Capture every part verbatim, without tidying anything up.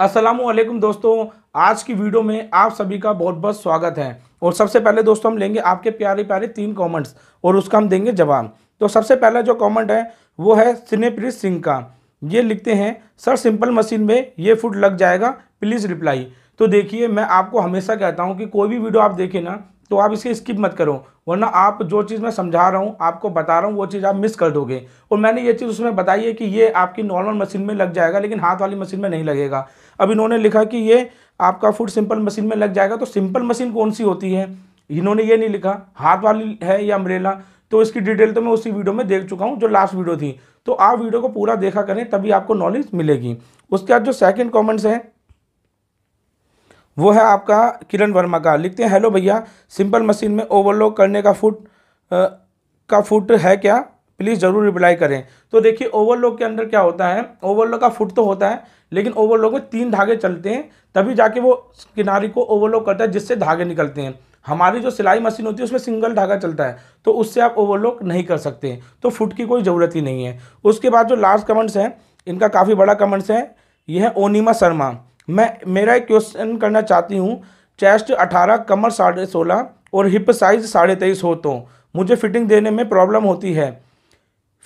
अस्सलामुअलैकुम दोस्तों, आज की वीडियो में आप सभी का बहुत बहुत स्वागत है। और सबसे पहले दोस्तों हम लेंगे आपके प्यारे प्यारे तीन कमेंट्स और उसका हम देंगे जवाब। तो सबसे पहला जो कमेंट है वो है सिनेप्रिया सिंह का। ये लिखते हैं, सर सिंपल मशीन में ये फुट लग जाएगा, प्लीज़ रिप्लाई। तो देखिए, मैं आपको हमेशा कहता हूँ कि कोई भी वीडियो आप देखें ना, तो आप इसे स्किप मत करो, वरना आप जो चीज़ मैं समझा रहा हूँ, आपको बता रहा हूँ, वो चीज़ आप मिस कर दोगे। और मैंने ये चीज़ उसमें बताई है कि ये आपकी नॉर्मल मशीन में लग जाएगा, लेकिन हाथ वाली मशीन में नहीं लगेगा। अब इन्होंने लिखा कि ये आपका फुट सिंपल मशीन में लग जाएगा, तो सिंपल मशीन कौन सी होती है इन्होंने ये नहीं लिखा, हाथ वाली है या अम्ब्रेला। तो इसकी डिटेल तो मैं उसी वीडियो में देख चुका हूँ जो लास्ट वीडियो थी। तो आप वीडियो को पूरा देखा करें, तभी आपको नॉलेज मिलेगी। उसके बाद जो सेकेंड कॉमेंट्स हैं वो है आपका किरण वर्मा का। लिखते हैं, हेलो भैया, सिंपल मशीन में ओवरलॉक करने का फुट आ, का फुट है क्या, प्लीज़ ज़रूर रिप्लाई करें। तो देखिए, ओवरलॉक के अंदर क्या होता है, ओवरलॉक का फुट तो होता है, लेकिन ओवरलॉक में तीन धागे चलते हैं, तभी जाके वो किनारे को ओवरलॉक करता है जिससे धागे निकलते हैं। हमारी जो सिलाई मशीन होती है उसमें सिंगल धागा चलता है, तो उससे आप ओवरलॉक नहीं कर सकते, तो फुट की कोई ज़रूरत ही नहीं है। उसके बाद जो लास्ट कमेंट्स हैं, इनका काफ़ी बड़ा कमेंट्स है। यह है ओनिमा शर्मा। मैं मेरा एक क्वेश्चन करना चाहती हूँ, चेस्ट अठारह, कमर साढ़े सोलह और हिप साइज़ साढ़े तेईस हो तो मुझे फ़िटिंग देने में प्रॉब्लम होती है।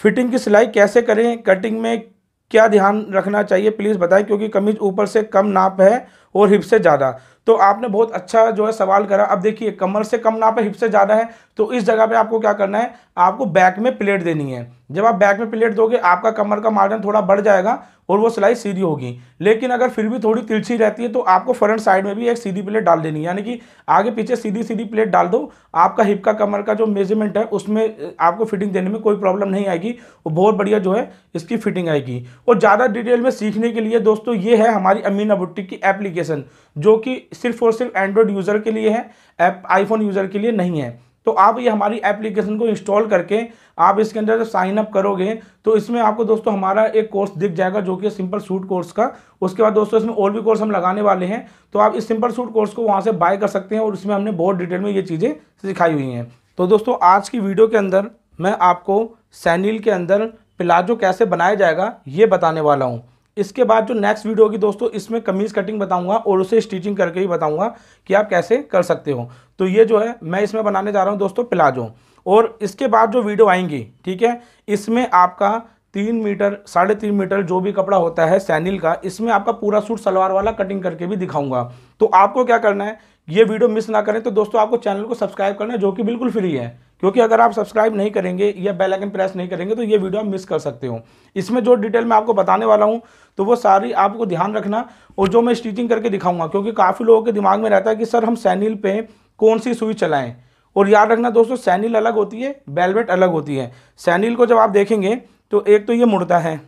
फिटिंग की सिलाई कैसे करें, कटिंग में क्या ध्यान रखना चाहिए, प्लीज़ बताएं, क्योंकि कमीज ऊपर से कम नाप है और हिप से ज़्यादा। तो आपने बहुत अच्छा जो है सवाल करा। अब देखिए, कमर से कम नाप है, हिप से ज़्यादा है, तो इस जगह पे आपको क्या करना है, आपको बैक में प्लेट देनी है। जब आप बैक में प्लेट दोगे, आपका कमर का मार्जिन थोड़ा बढ़ जाएगा और वो सिलाई सीधी होगी। लेकिन अगर फिर भी थोड़ी तिरछी रहती है, तो आपको फ्रंट साइड में भी एक सीधी प्लेट डाल देनी है, यानी कि आगे पीछे सीधी सीधी प्लेट डाल दो। आपका हिप का, कमर का जो मेजरमेंट है, उसमें आपको फिटिंग देने में कोई प्रॉब्लम नहीं आएगी और बहुत बढ़िया जो है इसकी फिटिंग आएगी। और ज़्यादा डिटेल में सीखने के लिए दोस्तों, ये है हमारी अमीना बुटीक की एप्लीकेशन, जो कि सिर्फ और सिर्फ एंड्रॉयड यूज़र के लिए है, ऐप आईफोन यूज़र के लिए नहीं है। तो आप ये हमारी एप्लीकेशन को इंस्टॉल करके आप इसके अंदर जब साइन अप करोगे, तो इसमें आपको दोस्तों हमारा एक कोर्स दिख जाएगा, जो कि सिंपल सूट कोर्स का। उसके बाद दोस्तों इसमें और भी कोर्स हम लगाने वाले हैं, तो आप इस सिंपल सूट कोर्स को वहाँ से बाय कर सकते हैं, और इसमें हमने बहुत डिटेल में ये चीज़ें सिखाई हुई हैं। तो दोस्तों, आज की वीडियो के अंदर मैं आपको शनील के अंदर प्लाजो कैसे बनाया जाएगा ये बताने वाला हूँ। इसके बाद जो नेक्स्ट वीडियो होगी दोस्तों, इसमें कमीज कटिंग बताऊंगा और उसे स्टिचिंग करके ही बताऊंगा कि आप कैसे कर सकते हो। तो ये जो है मैं इसमें बनाने जा रहा हूं दोस्तों प्लाजो। और इसके बाद जो वीडियो आएंगी, ठीक है, इसमें आपका तीन मीटर साढ़े तीन मीटर जो भी कपड़ा होता है शनील का, इसमें आपका पूरा सूट सलवार वाला कटिंग करके भी दिखाऊंगा। तो आपको क्या करना है, ये वीडियो मिस ना करें। तो दोस्तों आपको चैनल को सब्सक्राइब करना है, जो कि बिल्कुल फ्री है, क्योंकि अगर आप सब्सक्राइब नहीं करेंगे या बेल आइकन प्रेस नहीं करेंगे, तो ये वीडियो आप मिस कर सकते हो। इसमें जो डिटेल मैं आपको बताने वाला हूँ, तो वो सारी आपको ध्यान रखना, और जो मैं स्टिचिंग करके दिखाऊंगा, क्योंकि काफ़ी लोगों के दिमाग में रहता है कि सर हम शनील पे कौन सी सुई चलाएं। और याद रखना दोस्तों, शनील अलग होती है, वेलवेट अलग होती है। शनील को जब आप देखेंगे, तो एक तो ये मुड़ता है,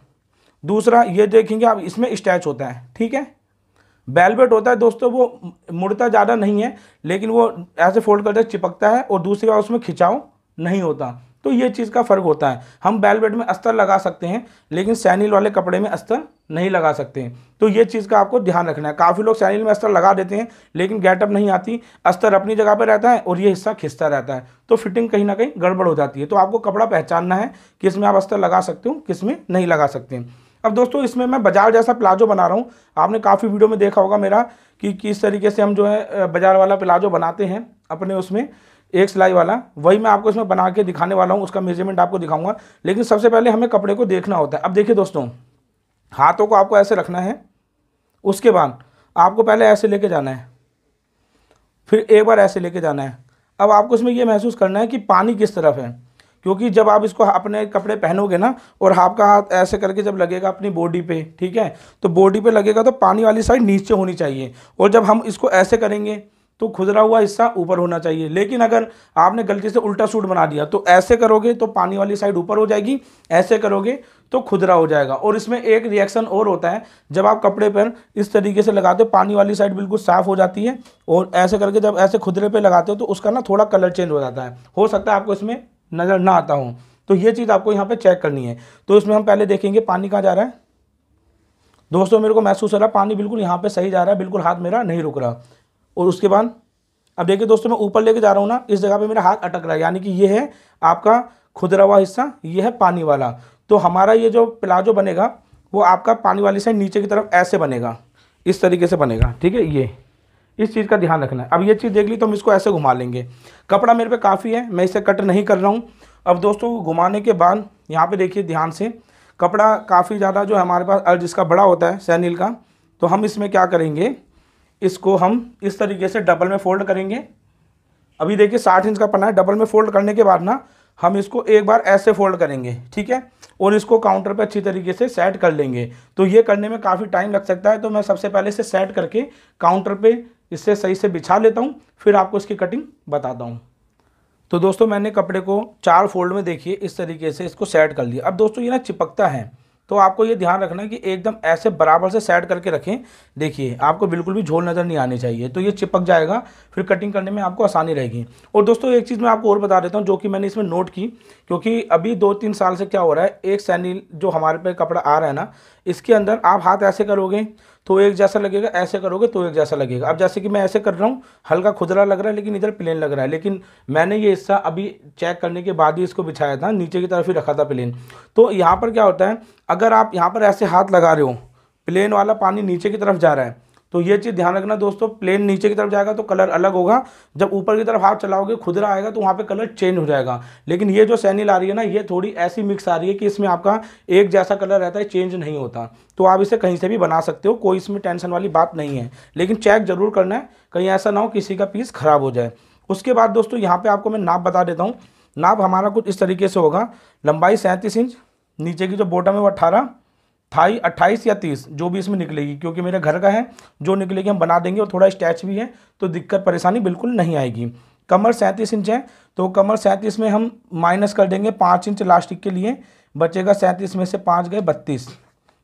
दूसरा ये देखेंगे आप, इसमें स्टैच होता है, ठीक है। वेलवेट होता है दोस्तों, वो मुड़ता ज़्यादा नहीं है, लेकिन वो ऐसे फोल्ड करके चिपकता है, और दूसरी बार उसमें खिंचाव नहीं होता। तो ये चीज़ का फ़र्क होता है। हम वेलवेट में अस्तर लगा सकते हैं, लेकिन शनील वाले कपड़े में अस्तर नहीं लगा सकते हैं। तो ये चीज़ का आपको ध्यान रखना है। काफ़ी लोग शनील में अस्तर लगा देते हैं, लेकिन गेटअप नहीं आती, अस्तर अपनी जगह पर रहता है और ये हिस्सा खिंचता रहता है, तो फिटिंग कहीं ना कहीं गड़बड़ हो जाती है। तो आपको कपड़ा पहचानना है किस में आप अस्तर लगा सकते हो, किस में नहीं लगा सकते हैं। अब दोस्तों, इसमें मैं बाजार जैसा प्लाजो बना रहा हूँ। आपने काफ़ी वीडियो में देखा होगा मेरा कि किस तरीके से हम जो है बाजार वाला प्लाजो बनाते हैं अपने, उसमें एक सिलाई वाला, वही मैं आपको इसमें बना के दिखाने वाला हूँ। उसका मेजरमेंट आपको दिखाऊंगा, लेकिन सबसे पहले हमें कपड़े को देखना होता है। अब देखिए दोस्तों, हाथों को आपको ऐसे रखना है, उसके बाद आपको पहले ऐसे लेके जाना है, फिर एक बार ऐसे लेके जाना है। अब आपको इसमें यह महसूस करना है कि पानी किस तरफ है, क्योंकि जब आप इसको अपने कपड़े पहनोगे ना, और आपका हाथ ऐसे करके जब लगेगा अपनी बॉडी पे, ठीक है, तो बॉडी पे लगेगा तो पानी वाली साइड नीचे होनी चाहिए, और जब हम इसको ऐसे करेंगे तो खुदरा हुआ हिस्सा ऊपर होना चाहिए। लेकिन अगर आपने गलती से उल्टा सूट बना दिया, तो ऐसे करोगे तो पानी वाली साइड ऊपर हो जाएगी, ऐसे करोगे तो खुदरा हो जाएगा। और इसमें एक रिएक्शन और होता है, जब आप कपड़े पर इस तरीके से लगाते हो, पानी वाली साइड बिल्कुल साफ़ हो जाती है, और ऐसे करके जब ऐसे खुदरे पर लगाते हो, तो उसका ना थोड़ा कलर चेंज हो जाता है। हो सकता है आपको इसमें नज़र ना आता हूँ, तो ये चीज़ आपको यहाँ पे चेक करनी है। तो इसमें हम पहले देखेंगे पानी कहाँ जा रहा है। दोस्तों मेरे को महसूस हो रहा है पानी बिल्कुल यहाँ पे सही जा रहा है, बिल्कुल हाथ मेरा नहीं रुक रहा। और उसके बाद अब देखिए दोस्तों, मैं ऊपर लेके जा रहा हूँ ना, इस जगह पे मेरा हाथ अटक रहा है, यानी कि ये है आपका खुदरा हुआ हिस्सा, ये है पानी वाला। तो हमारा ये जो प्लाजो बनेगा वो आपका पानी वाली साइड नीचे की तरफ ऐसे बनेगा, इस तरीके से बनेगा, ठीक है। ये इस चीज़ का ध्यान रखना है। अब ये चीज़ देख ली तो हम इसको ऐसे घुमा लेंगे। कपड़ा मेरे पे काफ़ी है, मैं इसे कट नहीं कर रहा हूँ। अब दोस्तों घुमाने के बाद यहाँ पे देखिए ध्यान से, कपड़ा काफ़ी ज़्यादा जो हमारे पास अर्ज इसका बड़ा होता है शनील का, तो हम इसमें क्या करेंगे, इसको हम इस तरीके से डबल में फ़ोल्ड करेंगे। अभी देखिए साठ इंच का पन्ना है, डबल में फ़ोल्ड करने के बाद ना हम इसको एक बार ऐसे फ़ोल्ड करेंगे, ठीक है, और इसको काउंटर पे अच्छी तरीके से सेट कर लेंगे। तो ये करने में काफ़ी टाइम लग सकता है, तो मैं सबसे पहले इसे सेट करके काउंटर पे इससे सही से बिछा लेता हूँ, फिर आपको इसकी कटिंग बताता हूँ। तो दोस्तों मैंने कपड़े को चार फोल्ड में देखिए इस तरीके से इसको सेट कर लिया। अब दोस्तों ये ना चिपकता है, तो आपको ये ध्यान रखना है कि एकदम ऐसे बराबर से सेट करके रखें। देखिए आपको बिल्कुल भी झोल नज़र नहीं आनी चाहिए, तो ये चिपक जाएगा, फिर कटिंग करने में आपको आसानी रहेगी। और दोस्तों एक चीज़ मैं आपको और बता देता हूँ जो कि मैंने इसमें नोट की, क्योंकि अभी दो तीन साल से क्या हो रहा है, एक शनील जो हमारे पे कपड़ा आ रहा है ना, इसके अंदर आप हाथ ऐसे करोगे तो एक जैसा लगेगा, ऐसे करोगे तो एक जैसा लगेगा। अब जैसे कि मैं ऐसे कर रहा हूँ, हल्का खुदरा लग रहा है लेकिन इधर प्लेन लग रहा है, लेकिन मैंने ये हिस्सा अभी चेक करने के बाद ही इसको बिछाया था, नीचे की तरफ ही रखा था प्लेन। तो यहाँ पर क्या होता है, अगर आप यहाँ पर ऐसे हाथ लगा रहे हो, प्लेन वाला पानी नीचे की तरफ जा रहा है, तो ये चीज़ ध्यान रखना दोस्तों, प्लेन नीचे की तरफ जाएगा तो कलर अलग होगा, जब ऊपर की तरफ हाथ चलाओगे खुदरा आएगा तो वहाँ पे कलर चेंज हो जाएगा। लेकिन ये जो शनील आ रही है ना, ये थोड़ी ऐसी मिक्स आ रही है कि इसमें आपका एक जैसा कलर रहता है, चेंज नहीं होता, तो आप इसे कहीं से भी बना सकते हो, कोई इसमें टेंशन वाली बात नहीं है। लेकिन चेक ज़रूर करना है कहीं ऐसा ना हो किसी का पीस ख़राब हो जाए। उसके बाद दोस्तों यहाँ पर आपको मैं नाप बता देता हूँ। नाप हमारा कुछ इस तरीके से होगा, लंबाई सैंतीस इंच, नीचे की जो बॉटम है वो अट्ठारह, थाई अट्ठाईस या तीस जो भी इसमें निकलेगी, क्योंकि मेरे घर का है, जो निकलेगी हम बना देंगे, और थोड़ा स्टैच भी है तो दिक्कत परेशानी बिल्कुल नहीं आएगी। कमर सैंतीस इंच है, तो कमर सैंतीस में हम माइनस कर देंगे पाँच इंच लास्टिक के लिए, बचेगा सैंतीस में से पाँच गए बत्तीस,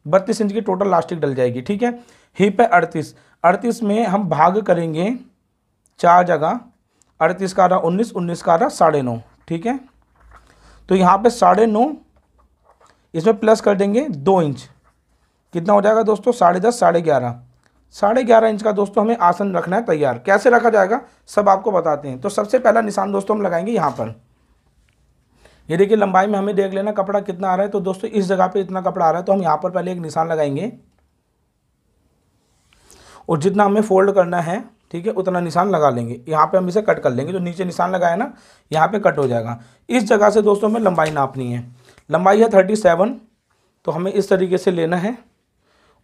बत्तीस इंच की टोटल लास्टिक डल जाएगी, ठीक है। हिप है अड़तीस, अड़तीस में हम भाग करेंगे चार जगह, अड़तीस का रहा उन्नीस, उन्नीस का रहा साढ़े नौ, ठीक है। तो यहाँ पर साढ़े नौ इसमें प्लस कर देंगे दो इंच, कितना हो जाएगा दोस्तों, साढ़े दस, साढ़े ग्यारह, साढ़े ग्यारह इंच का दोस्तों हमें आसन रखना है तैयार। कैसे रखा जाएगा सब आपको बताते हैं। तो सबसे पहला निशान दोस्तों हम लगाएंगे यहाँ पर, ये देखिए लंबाई में हमें देख लेना कपड़ा कितना आ रहा है। तो दोस्तों इस जगह पे इतना कपड़ा आ रहा है, तो हम यहाँ पर पहले एक निशान लगाएंगे, और जितना हमें फोल्ड करना है, ठीक है, उतना निशान लगा लेंगे। यहाँ पर हम इसे कट कर लेंगे, जो नीचे निशान लगाया ना यहाँ पर कट हो जाएगा। इस जगह से दोस्तों हमें लंबाई नापनी है, लंबाई है थर्टी सेवन, तो हमें इस तरीके से लेना है,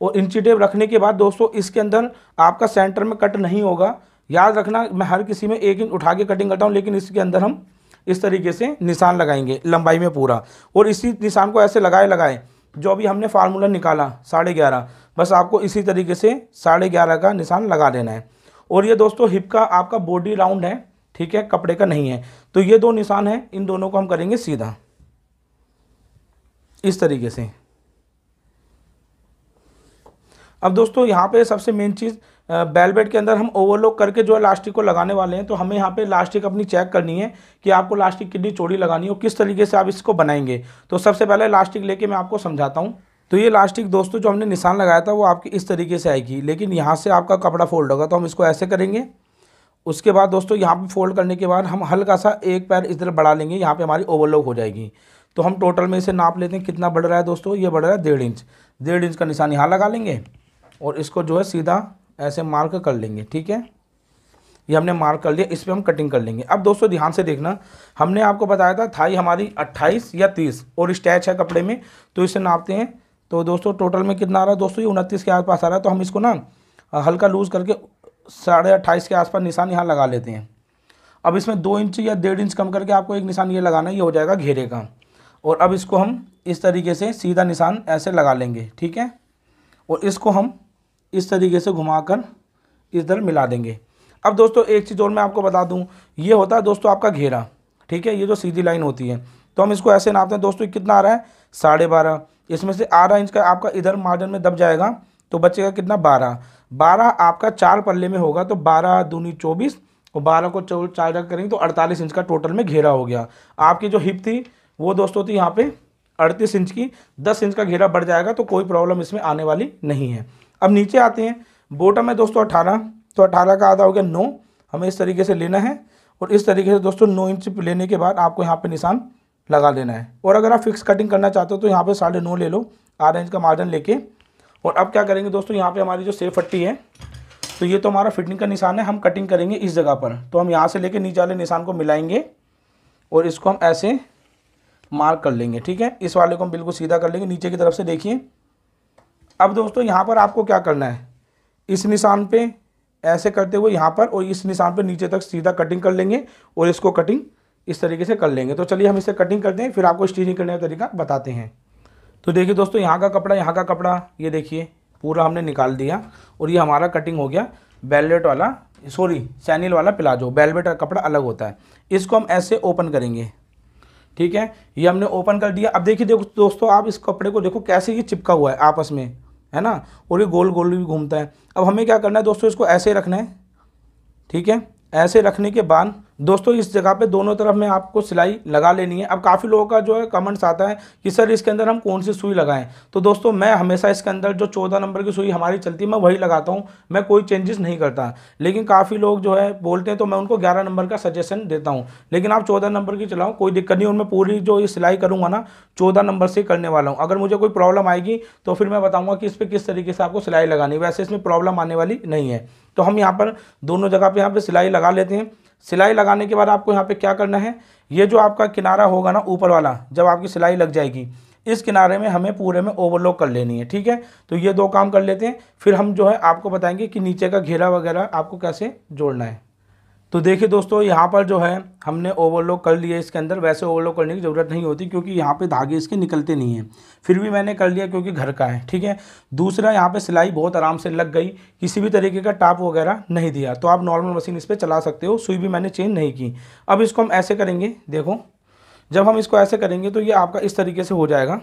और इंची टेप रखने के बाद दोस्तों इसके अंदर आपका सेंटर में कट नहीं होगा, याद रखना। मैं हर किसी में एक इंच उठा के कटिंग करता हूँ, लेकिन इसके अंदर हम इस तरीके से निशान लगाएंगे लंबाई में पूरा, और इसी निशान को ऐसे लगाए लगाए जो अभी हमने फार्मूला निकाला साढ़े ग्यारह, बस आपको इसी तरीके से साढ़े ग्यारह का निशान लगा देना है। और ये दोस्तों हिप का आपका बॉडी राउंड है, ठीक है, कपड़े का नहीं है। तो ये दो निशान हैं, इन दोनों को हम करेंगे सीधा इस तरीके से। अब दोस्तों यहाँ पे सबसे मेन चीज़, बेलवेट के अंदर हम ओवरलॉक करके जो है लास्टिक को लगाने वाले हैं, तो हमें यहाँ पे लास्टिक अपनी चेक करनी है कि आपको लास्टिक कितनी चौड़ी लगानी है और किस तरीके से आप इसको बनाएंगे। तो सबसे पहले लास्टिक लेके मैं आपको समझाता हूँ। तो ये लास्टिक दोस्तों जो हमने निशान लगाया था वो आपकी इस तरीके से आएगी, लेकिन यहाँ से आपका कपड़ा फोल्ड होगा, तो हम इसको ऐसे करेंगे। उसके बाद दोस्तों यहाँ पर फोल्ड करने के बाद हम हल्का सा एक पैर इस तरफ बढ़ा लेंगे, यहाँ पर हमारी ओवरलॉक हो जाएगी। तो हम टोटल में इसे नाप लेते हैं, कितना बढ़ रहा है दोस्तों, ये बढ़ रहा है डेढ़ इंच, डेढ़ इंच का निशान यहाँ लगा लेंगे, और इसको जो है सीधा ऐसे मार्क कर लेंगे, ठीक है। ये हमने मार्क कर लिया, इस पर हम कटिंग कर लेंगे। अब दोस्तों ध्यान से देखना, हमने आपको बताया था थाई हमारी अट्ठाईस या तीस, और स्टैच है कपड़े में, तो इसे नापते हैं। तो दोस्तों टोटल में कितना आ रहा है दोस्तों, ये उनतीस के आसपास आ रहा है, तो हम इसको ना हल्का लूज़ करके साढ़े अट्ठाईस के आसपास निशान यहाँ लगा लेते हैं। अब इसमें दो इंच या डेढ़ इंच कम करके आपको एक निशान ये लगाना है, ये हो जाएगा घेरे का। और अब इसको हम इस तरीके से सीधा निशान ऐसे लगा लेंगे, ठीक है, और इसको हम इस तरीके से घुमाकर इस तरह मिला देंगे। अब दोस्तों एक चीज़ और मैं आपको बता दूं, ये होता है दोस्तों आपका घेरा, ठीक है, ये जो सीधी लाइन होती है, तो हम इसको ऐसे नापते हैं दोस्तों, कितना आ रहा है साढ़े बारह, इसमें से आधा इंच का आपका इधर मार्जिन में दब जाएगा, तो बचेगा कितना बारह, बारह आपका चार पल्ले में होगा, तो बारह दूनी चौबीस, और बारह को चार जगह करेंगे तो अड़तालीस इंच का टोटल में घेरा हो गया। आपकी जो हिप थी वो दोस्तों थी यहाँ पे अड़तीस इंच की, दस इंच का घेरा बढ़ जाएगा, तो कोई प्रॉब्लम इसमें आने वाली नहीं है। अब नीचे आते हैं, बॉटम है दोस्तों अठारह, तो अठारह का आधा हो गया नौ, हमें इस तरीके से लेना है, और इस तरीके से दोस्तों नौ इंच लेने के बाद आपको यहाँ पे निशान लगा लेना है। और अगर आप फिक्स कटिंग करना चाहते हो तो यहाँ पे साढ़े नौ ले लो, आधा इंच का मार्जिन लेके, और अब क्या करेंगे दोस्तों, यहाँ पे हमारी जो सेफ पट्टी है तो ये तो हमारा फिटिंग का निशान है, हम कटिंग करेंगे इस जगह पर। तो हम यहाँ से लेके नीचे वाले निशान को मिलाएंगे और इसको हम ऐसे मार्क कर लेंगे, ठीक है। इस वाले को हम बिल्कुल सीधा कर लेंगे नीचे की तरफ से, देखिए। अब दोस्तों यहाँ पर आपको क्या करना है, इस निशान पे ऐसे करते हुए यहाँ पर और इस निशान पे नीचे तक सीधा कटिंग कर लेंगे और इसको कटिंग इस तरीके से कर लेंगे। तो चलिए हम इसे कटिंग करते हैं, फिर आपको स्टिचिंग करने का तरीका बताते हैं। तो देखिए दोस्तों, यहाँ का कपड़ा, यहाँ का कपड़ा, ये देखिए पूरा हमने निकाल दिया और ये हमारा कटिंग हो गया वेलवेट वाला, सॉरी शनील वाला प्लाजो। वेलवेट का कपड़ा अलग होता है। इसको हम ऐसे ओपन करेंगे, ठीक है। ये हमने ओपन कर दिया। अब देखिए देखो दोस्तों, आप इस कपड़े को देखो कैसे ये चिपका हुआ है आपस में, है ना, और ये गोल गोल भी घूमता है। अब हमें क्या करना है दोस्तों, इसको ऐसे रखना है, ठीक है। ऐसे रखने के बाद दोस्तों इस जगह पे दोनों तरफ में आपको सिलाई लगा लेनी है। अब काफ़ी लोगों का जो है कमेंट्स आता है कि सर इसके अंदर हम कौन सी सुई लगाएं, तो दोस्तों मैं हमेशा इसके अंदर जो चौदह नंबर की सुई हमारी चलती है मैं वही लगाता हूँ, मैं कोई चेंजेस नहीं करता। लेकिन काफ़ी लोग जो है बोलते हैं तो मैं उनको ग्यारह नंबर का सजेशन देता हूँ, लेकिन आप चौदह नंबर की चलाओ, कोई दिक्कत नहीं। और मैं पूरी जो ये सिलाई करूँगा ना चौदह नंबर से करने वाला हूँ। अगर मुझे कोई प्रॉब्लम आएगी तो फिर मैं बताऊँगा कि इस पर किस तरीके से आपको सिलाई लगानी, वैसे इसमें प्रॉब्लम आने वाली नहीं है। तो हम यहाँ पर दोनों जगह पर यहाँ पर सिलाई लगा लेते हैं। सिलाई लगाने के बाद आपको यहाँ पे क्या करना है, ये जो आपका किनारा होगा ना ऊपर वाला, जब आपकी सिलाई लग जाएगी इस किनारे में हमें पूरे में ओवरलॉक कर लेनी है, ठीक है। तो ये दो काम कर लेते हैं, फिर हम जो है आपको बताएंगे कि नीचे का घेरा वगैरह आपको कैसे जोड़ना है। तो देखिए दोस्तों, यहाँ पर जो है हमने ओवरलॉक कर लिया इसके अंदर। वैसे ओवरलॉक करने की ज़रूरत नहीं होती क्योंकि यहाँ पे धागे इसके निकलते नहीं हैं, फिर भी मैंने कर लिया क्योंकि घर का है, ठीक है। दूसरा, यहाँ पे सिलाई बहुत आराम से लग गई, किसी भी तरीके का टाप वगैरह नहीं दिया, तो आप नॉर्मल मशीन इस पर चला सकते हो। सुई भी मैंने चेंज नहीं की। अब इसको हम ऐसे करेंगे, देखो जब हम इसको ऐसे करेंगे तो ये आपका इस तरीके से हो जाएगा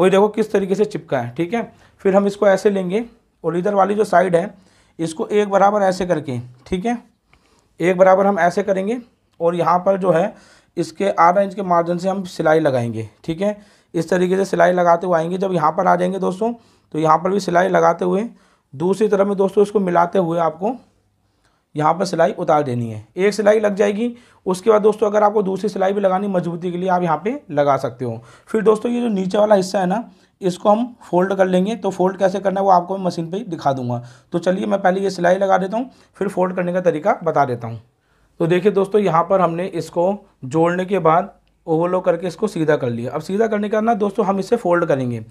और देखो किस तरीके से चिपका है, ठीक है। फिर हम इसको ऐसे लेंगे और इधर वाली जो साइड है इसको एक बराबर ऐसे करके, ठीक है, एक बराबर हम ऐसे करेंगे और यहाँ पर जो है इसके आधा इंच के मार्जिन से हम सिलाई लगाएंगे, ठीक है। इस तरीके से सिलाई लगाते हुए आएंगे। जब यहाँ पर आ जाएंगे दोस्तों तो यहाँ पर भी सिलाई लगाते हुए दूसरी तरफ में दोस्तों इसको मिलाते हुए आपको यहाँ पर सिलाई उतार देनी है। एक सिलाई लग जाएगी, उसके बाद दोस्तों अगर आपको दूसरी सिलाई भी लगानी मजबूती के लिए आप यहाँ पर लगा सकते हो। फिर दोस्तों ये जो नीचे वाला हिस्सा है ना इसको हम फोल्ड कर लेंगे, तो फोल्ड कैसे करना है वो आपको मैं मशीन पे ही दिखा दूंगा। तो चलिए मैं पहले ये सिलाई लगा देता हूँ, फिर फोल्ड करने का तरीका बता देता हूँ। तो देखिए दोस्तों, यहाँ पर हमने इसको जोड़ने के बाद ओवरलॉक करके इसको सीधा कर लिया। अब सीधा करने का ना दोस्तों हम इसे फोल्ड करेंगे।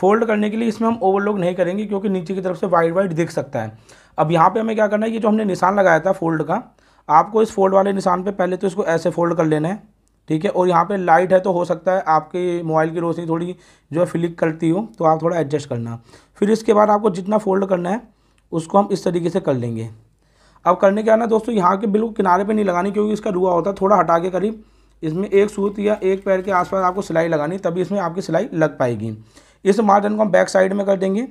फोल्ड करने के लिए इसमें हम ओवरलॉक नहीं करेंगे क्योंकि नीचे की तरफ से वाइड वाइड दिख सकता है। अब यहाँ पर हमें क्या करना है, ये जो हमने निशान लगाया था फोल्ड का, आपको इस फोल्ड वाले निशान पर पहले तो इसको ऐसे फोल्ड कर लेना है, ठीक है। और यहाँ पे लाइट है तो हो सकता है आपके मोबाइल की रोशनी थोड़ी जो है फ्लिक करती हो, तो आप थोड़ा एडजस्ट करना। फिर इसके बाद आपको जितना फोल्ड करना है उसको हम इस तरीके से कर लेंगे। अब करने क्या है ना दोस्तों, यहाँ के बिल्कुल किनारे पे नहीं लगानी क्योंकि इसका रुआ होता है, थोड़ा हटा के करीब इसमें एक सूत या एक पैर के आसपास आपको सिलाई लगानी, तभी इसमें आपकी सिलाई लग पाएगी। इस मार्जिन को हम बैक साइड में कर देंगे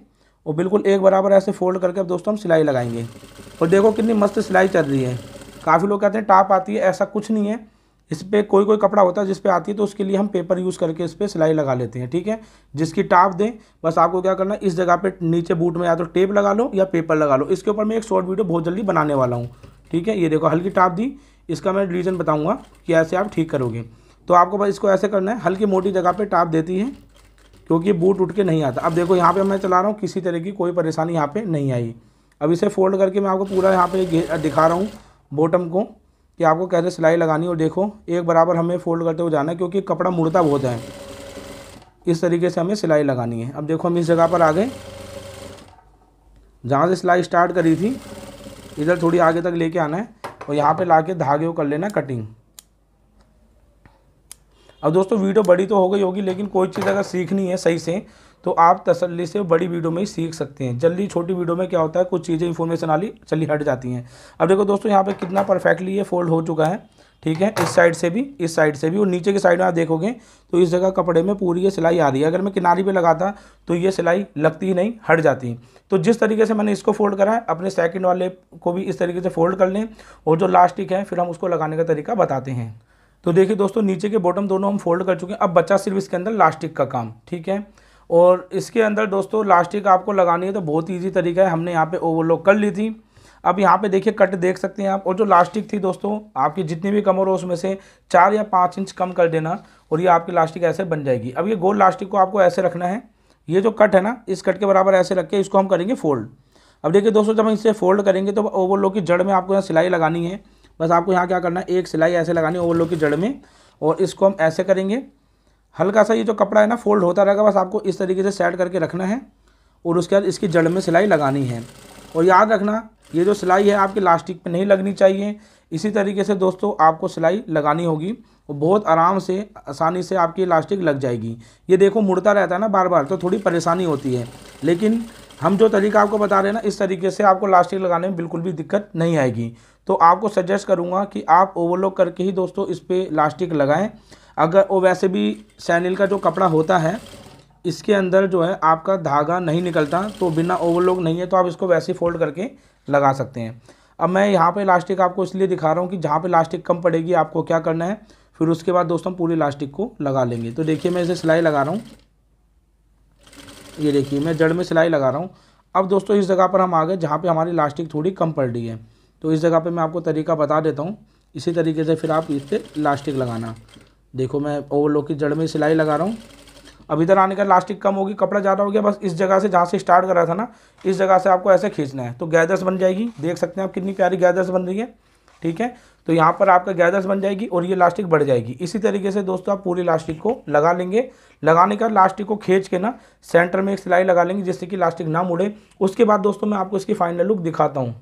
और बिल्कुल एक बराबर ऐसे फोल्ड करके अब दोस्तों हम सिलाई लगाएंगे। और देखो कितनी मस्त सिलाई चल रही है। काफ़ी लोग कहते हैं टाप आती है, ऐसा कुछ नहीं है। इस पर कोई कोई कपड़ा होता है जिस पे आती है, तो उसके लिए हम पेपर यूज़ करके इस पर सिलाई लगा लेते हैं, ठीक है। जिसकी टाप दें, बस आपको क्या करना है इस जगह पे नीचे बूट में या तो टेप लगा लो या पेपर लगा लो। इसके ऊपर मैं एक शॉर्ट वीडियो बहुत जल्दी बनाने वाला हूँ, ठीक है। ये देखो हल्की टाप दी, इसका मैं रीज़न बताऊँगा कि ऐसे आप ठीक करोगे। तो आपको बस इसको ऐसे करना है, हल्की मोटी जगह पर टाप देती है क्योंकि बूट उठ के नहीं आता। अब देखो यहाँ पर मैं चला रहा हूँ, किसी तरह की कोई परेशानी यहाँ पर नहीं आई। अब इसे फोल्ड करके मैं आपको पूरा यहाँ पर दिखा रहा हूँ बॉटम को कि आपको कैसे सिलाई लगानी। और देखो एक बराबर हमें फोल्ड करते हुए जाना है क्योंकि कपड़ा मुड़ता बहुत है। इस तरीके से हमें सिलाई लगानी है। अब देखो हम इस जगह पर आ गए जहाँ से सिलाई स्टार्ट करी थी, इधर थोड़ी आगे तक लेके आना है और यहाँ पे लाके धागे को कर लेना कटिंग। अब दोस्तों वीडियो बड़ी तो हो गई होगी, लेकिन कोई चीज़ अगर सीखनी है सही से तो आप तसल्ली से बड़ी वीडियो में ही सीख सकते हैं। जल्दी छोटी वीडियो में क्या होता है कुछ चीज़ें इन्फॉर्मेशन आली चली हट जाती हैं। अब देखो दोस्तों यहाँ पे कितना परफेक्टली ये फोल्ड हो चुका है, ठीक है। इस साइड से भी, इस साइड से भी और नीचे की साइड में आप देखोगे तो इस जगह कपड़े में पूरी ये सिलाई आ रही है। अगर मैं किनारे पे लगाता तो ये सिलाई लगती ही नहीं, हट जाती। तो जिस तरीके से मैंने इसको फोल्ड करा है, अपने सेकेंड वाले को भी इस तरीके से फोल्ड कर लें और जो लास्टिक है फिर हम उसको लगाने का तरीका बताते हैं। तो देखिए दोस्तों नीचे के बॉटम दोनों हम फोल्ड कर चुके हैं। अब बचा सिर्फ इसके अंदर लास्टिक का काम, ठीक है। और इसके अंदर दोस्तों लास्टिक आपको लगानी है तो बहुत ईजी तरीका है, हमने यहाँ पे ओवरलॉक कर ली थी। अब यहाँ पे देखिए कट देख सकते हैं आप। और जो लास्टिक थी दोस्तों आपकी जितनी भी कमर हो उसमें से चार या पाँच इंच कम कर देना और ये आपकी लास्टिक ऐसे बन जाएगी। अब ये गोल लास्टिक को आपको ऐसे रखना है, ये जो कट है ना, इस कट के बराबर ऐसे रख के इसको हम करेंगे फोल्ड। अब देखिए दोस्तों, जब हम इसे फोल्ड करेंगे तो ओवरलॉक की जड़ में आपको यहाँ सिलाई लगानी है। बस आपको यहाँ क्या करना है, एक सिलाई ऐसे लगानी है ओवरलॉक की जड़ में, और इसको हम ऐसे करेंगे। हल्का सा ये जो कपड़ा है ना फोल्ड होता रहेगा, बस आपको इस तरीके से सेट करके रखना है और उसके बाद इसकी जड़ में सिलाई लगानी है। और याद रखना, ये जो सिलाई है आपकी इलास्टिक पे नहीं लगनी चाहिए। इसी तरीके से दोस्तों आपको सिलाई लगानी होगी और बहुत आराम से आसानी से आपकी इलास्टिक लग जाएगी। ये देखो मुड़ता रहता है ना बार बार, तो थोड़ी परेशानी होती है, लेकिन हम जो तरीका आपको बता रहे हैं ना, इस तरीके से आपको इलास्टिक लगाने में बिल्कुल भी दिक्कत नहीं आएगी। तो आपको सजेस्ट करूँगा कि आप ओवरलॉक करके ही दोस्तों इस पर इलास्टिक लगाएँ। अगर वो वैसे भी शनील का जो कपड़ा होता है इसके अंदर जो है आपका धागा नहीं निकलता, तो बिना ओवरलॉक नहीं है तो आप इसको वैसे ही फोल्ड करके लगा सकते हैं। अब मैं यहाँ पे इलास्टिक आपको इसलिए दिखा रहा हूँ कि जहाँ पे इलास्टिक कम पड़ेगी आपको क्या करना है, फिर उसके बाद दोस्तों पूरी इलास्टिक को लगा लेंगे। तो देखिए मैं इसे सिलाई लगा रहा हूँ, ये देखिए मैं जड़ में सिलाई लगा रहा हूँ। अब दोस्तों इस जगह पर हम आ गए जहाँ पर हमारी इलास्टिक थोड़ी कम पड़ रही है, तो इस जगह पर मैं आपको तरीका बता देता हूँ। इसी तरीके से फिर आप इस पर इलास्टिक लगाना। देखो मैं ओवरलॉक की जड़ में सिलाई लगा रहा हूँ। अब इधर आने का इलास्टिक कम होगी, कपड़ा ज़्यादा हो गया, बस इस जगह से जहाँ से स्टार्ट कर रहा था ना, इस जगह से आपको ऐसे खींचना है, तो गैदर्स बन जाएगी। देख सकते हैं आप कितनी प्यारी गैदर्स बन रही है, ठीक है। तो यहाँ पर आपका गैदर्स बन जाएगी और ये इलास्टिक बढ़ जाएगी। इसी तरीके से दोस्तों आप पूरी इलास्टिक को लगा लेंगे। लगाने का इलास्टिक को खींच के ना सेंटर में एक सिलाई लगा लेंगे जिससे कि इलास्टिक ना मुड़े। उसके बाद दोस्तों मैं आपको इसकी फाइनल लुक दिखाता हूँ।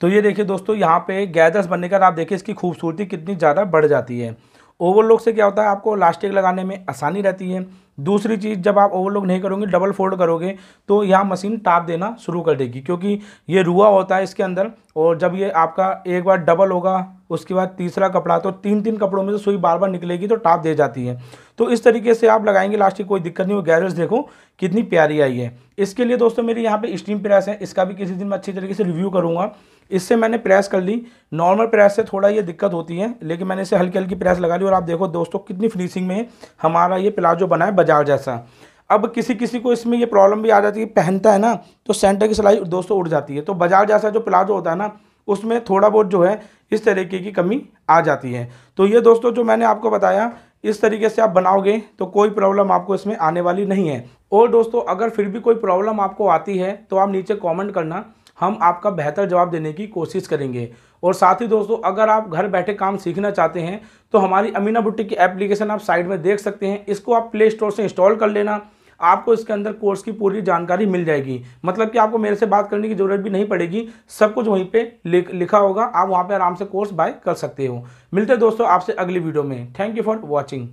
तो ये देखिए दोस्तों, यहाँ पे गैदर्स बनने का आप देखिए इसकी खूबसूरती कितनी ज़्यादा बढ़ जाती है। ओवरलॉक से क्या होता है, आपको इलास्टिक लगाने में आसानी रहती है। दूसरी चीज़, जब आप ओवरलॉक नहीं करोगे, डबल फोल्ड करोगे, तो यहाँ मशीन टाप देना शुरू कर देगी, क्योंकि ये रुआ होता है इसके अंदर। और जब ये आपका एक बार डबल होगा, उसके बाद तीसरा कपड़ा, तो तीन तीन कपड़ों में से सुई बार बार निकलेगी, तो टाप दे जाती है। तो इस तरीके से आप लगाएंगे इलास्टिक, कोई दिक्कत नहीं हो। गैदर्स देखो कितनी प्यारी आई है। इसके लिए दोस्तों मेरी यहाँ पे स्टीम प्रेस है, इसका भी किसी दिन मैं अच्छी तरीके से रिव्यू करूँगा। इससे मैंने प्रेस कर ली, नॉर्मल प्रेस से थोड़ा ये दिक्कत होती है, लेकिन मैंने इसे हल्की हल्की प्रेस लगा ली और आप देखो दोस्तों कितनी फिनिशिंग में हमारा ये प्लाजो बना है बाजार जैसा। अब किसी किसी को इसमें ये प्रॉब्लम भी आ जाती है, पहनता है ना तो सेंटर की सिलाई दोस्तों उड़ जाती है। तो बाजार जैसा जो प्लाजो होता है ना, उसमें थोड़ा बहुत जो है इस तरीके की कमी आ जाती है। तो ये दोस्तों जो मैंने आपको बताया, इस तरीके से आप बनाओगे तो कोई प्रॉब्लम आपको इसमें आने वाली नहीं है। और दोस्तों अगर फिर भी कोई प्रॉब्लम आपको आती है तो आप नीचे कॉमेंट करना, हम आपका बेहतर जवाब देने की कोशिश करेंगे। और साथ ही दोस्तों अगर आप घर बैठे काम सीखना चाहते हैं तो हमारी अमीना बुटीक की एप्लीकेशन आप साइड में देख सकते हैं। इसको आप प्ले स्टोर से इंस्टॉल कर लेना, आपको इसके अंदर कोर्स की पूरी जानकारी मिल जाएगी। मतलब कि आपको मेरे से बात करने की ज़रूरत भी नहीं पड़ेगी, सब कुछ वहीं पे लिखा होगा, आप वहाँ पे आराम से कोर्स बाय कर सकते हो। मिलते हैं दोस्तों आपसे अगली वीडियो में। Thank you for watching.